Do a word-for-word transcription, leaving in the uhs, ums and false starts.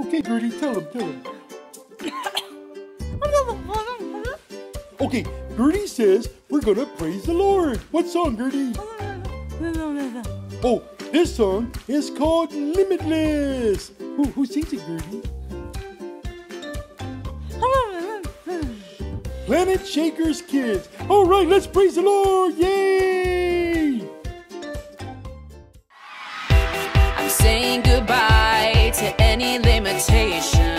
Okay, Gertie, tell him, tell him. Okay, Gertie says we're gonna praise the Lord. What song, Gertie? Oh, this song is called Limitless. Who, who sings it, Gertie? Planet Shakers Kids. All right, let's praise the Lord. Yay! I'm saying goodbye to any limitation.